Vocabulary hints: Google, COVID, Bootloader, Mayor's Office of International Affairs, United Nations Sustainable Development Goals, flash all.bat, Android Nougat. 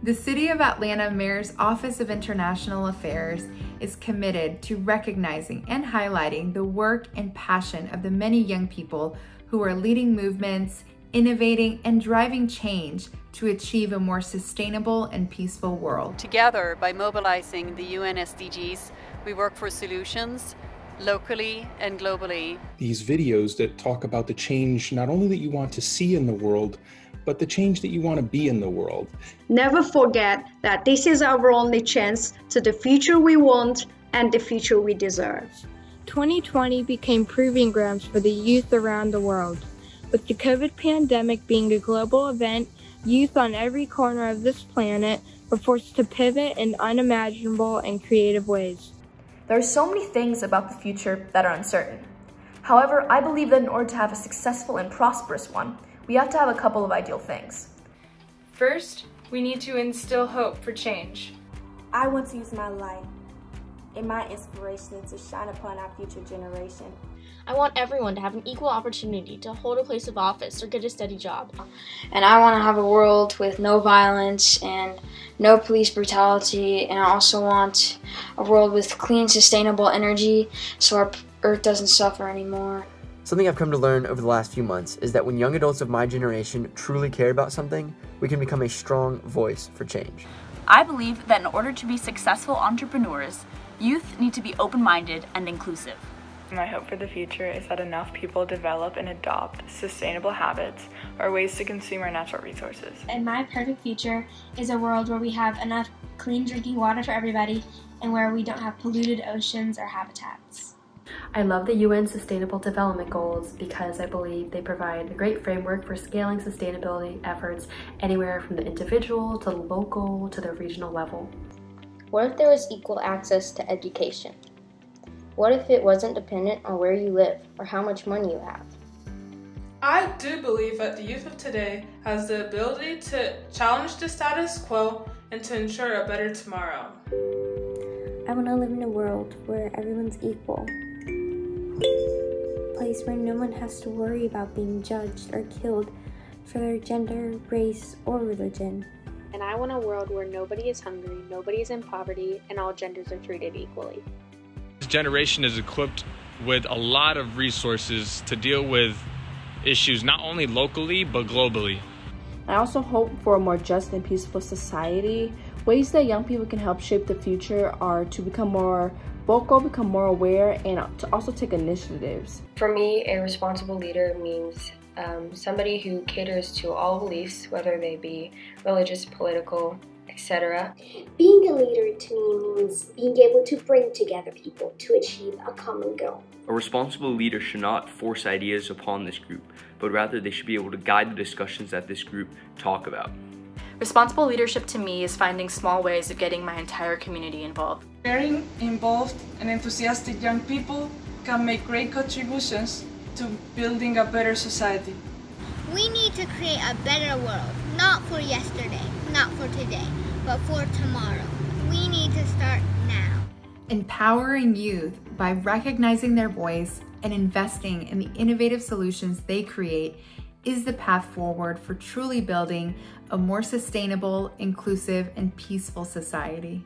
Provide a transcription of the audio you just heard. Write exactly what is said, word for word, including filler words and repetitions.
The City of Atlanta Mayor's Office of International Affairs is committed to recognizing and highlighting the work and passion of the many young people who are leading movements, innovating, and driving change to achieve a more sustainable and peaceful world. Together, by mobilizing the U N S D Gs, we work for solutions locally and globally. These videos that talk about the change not only that you want to see in the world, but the change that you want to be in the world. Never forget that this is our only chance to the future we want and the future we deserve. twenty twenty became proving grounds for the youth around the world. With the COVID pandemic being a global event, youth on every corner of this planet were forced to pivot in unimaginable and creative ways. There are so many things about the future that are uncertain. However, I believe that in order to have a successful and prosperous one, we have to have a couple of ideal things. First, we need to instill hope for change. I want to use my light and my inspiration to shine upon our future generation. I want everyone to have an equal opportunity to hold a place of office or get a steady job. And I want to have a world with no violence and no police brutality. And I also want a world with clean, sustainable energy so our earth doesn't suffer anymore. Something I've come to learn over the last few months is that when young adults of my generation truly care about something, we can become a strong voice for change. I believe that in order to be successful entrepreneurs, youth need to be open-minded and inclusive. My hope for the future is that enough people develop and adopt sustainable habits or ways to consume our natural resources. And my perfect future is a world where we have enough clean drinking water for everybody and where we don't have polluted oceans or habitats. I love the U N Sustainable Development Goals because I believe they provide a great framework for scaling sustainability efforts anywhere from the individual to the local to the regional level. What if there was equal access to education? What if it wasn't dependent on where you live or how much money you have? I do believe that the youth of today has the ability to challenge the status quo and to ensure a better tomorrow. I want to live in a world where everyone's equal. A place where no one has to worry about being judged or killed for their gender, race, or religion. And I want a world where nobody is hungry, nobody is in poverty, and all genders are treated equally. This generation is equipped with a lot of resources to deal with issues not only locally, but globally. I also hope for a more just and peaceful society. Ways that young people can help shape the future are to become more vocal, become more aware, and to also take initiatives. For me, a responsible leader means um, somebody who caters to all beliefs, whether they be religious, political, et cetera. Being a leader to me means being able to bring together people to achieve a common goal. A responsible leader should not force ideas upon this group, but rather they should be able to guide the discussions that this group talk about. Responsible leadership to me is finding small ways of getting my entire community involved. Caring, involved, and enthusiastic young people can make great contributions to building a better society. We need to create a better world, not for yesterday, not for today, but for tomorrow. We need to start now. Empowering youth by recognizing their voice and investing in the innovative solutions they create is the path forward for truly building a more sustainable, inclusive, and peaceful society.